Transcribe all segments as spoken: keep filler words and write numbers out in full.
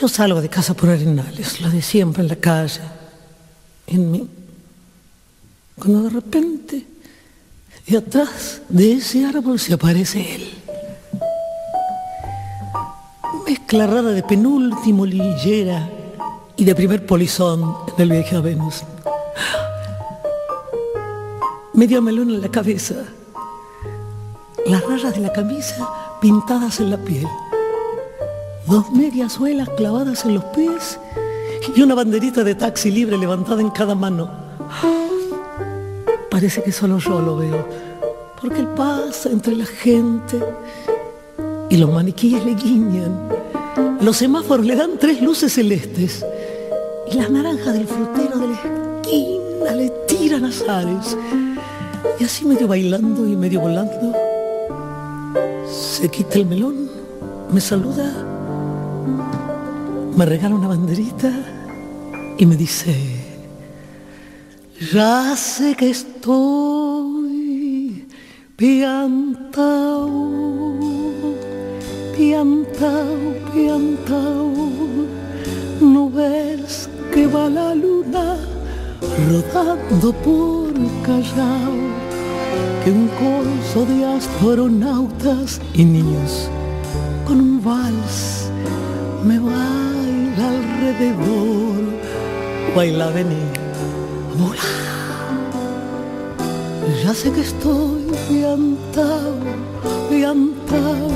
Yo salgo de casa por Arenales, lo de siempre en la calle, en mí. Cuando de repente, de atrás de ese árbol se aparece él. Mezcla rara de penúltimo liguera y de primer polizón en el viaje a Venus. Medio melón en la cabeza, las rayas de la camisa pintadas en la piel, dos medias suelas clavadas en los pies y una banderita de taxi libre levantada en cada mano. Parece que solo yo lo veo, porque él pasa entre la gente y los maniquíes le guiñan, los semáforos le dan tres luces celestes y las naranjas del frutero de la esquina le tiran azares. Y así, medio bailando y medio volando, se quita el melón, me saluda, me regala una banderita y me dice: ya sé que estoy piantao, piantao, piantao, ¿no ves que va la luna rodando por Callao? Que un corso de astronautas y niños con un vals me baila alrededor. Baila, vení, volá. Ya sé que estoy piantao, piantao,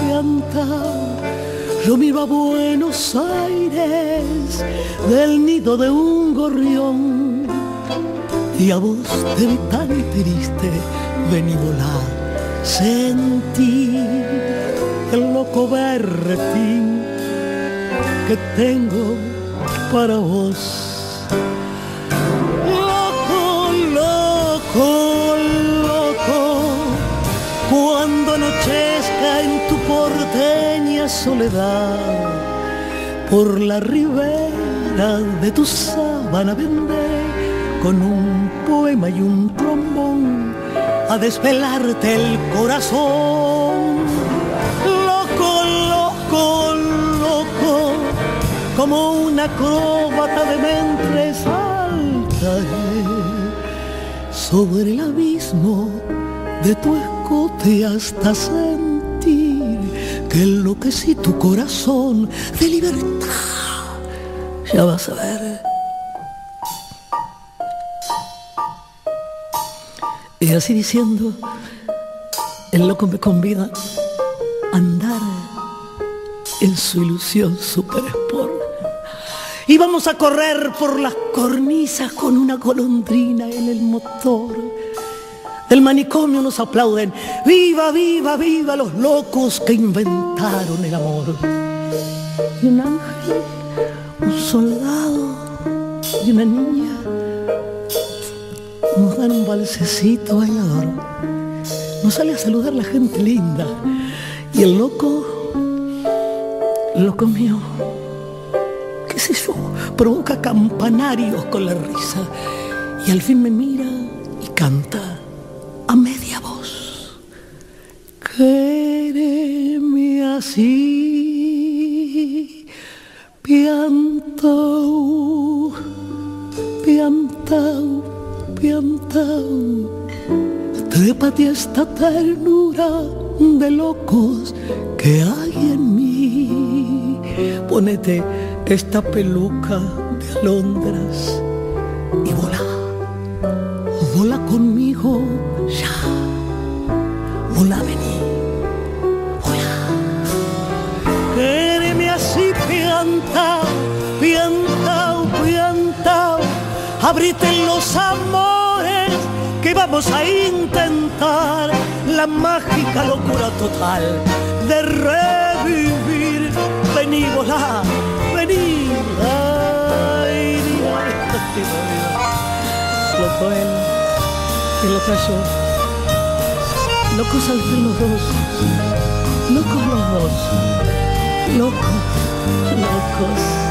piantao. Yo miro a Buenos Aires del nido de un gorrión, y a vos te vi tan triste, ven y volá. Sentí el loco berretín que tengo para vos. Loco, loco, loco, cuando anochezca en tu porteña soledad, por la ribera de tu sábana vendré con un poema y un trombón a desvelarte el corazón. Loco, loco, loco, como un acróbata de mente saltaré sobre el abismo de tu escote hasta sentir que enloquecí tu corazón de libertad. Ya vas a ver. Y así diciendo, el loco me convida a andar en su ilusión super sport. Y vamos a correr por las cornisas con una golondrina en el motor. Del manicomio nos aplauden: viva, viva, viva los locos que inventaron el amor. Y un ángel, un soldado y una niña nos dan un balsecito bailador. Nos sale a saludar la gente linda. Y el loco, loco mío, qué sé yo, provoca campanarios con la risa. Y al fin me mira y canta a media voz: quéreme así, piantao, piantao, piantao, trépate a esta ternura de locos que hay en mí. Ponete esta peluca de alondras y volá, volá conmigo ya. Volá, vení, volá. Quéreme así, piantao, piantao, piantao. Abrite los amores que vamos a intentar la mágica locura total de revivir. Vení, volá, vení. Ay, ay, loco él y loca yo. Locos al fin los dos, locos los dos, locos, locos.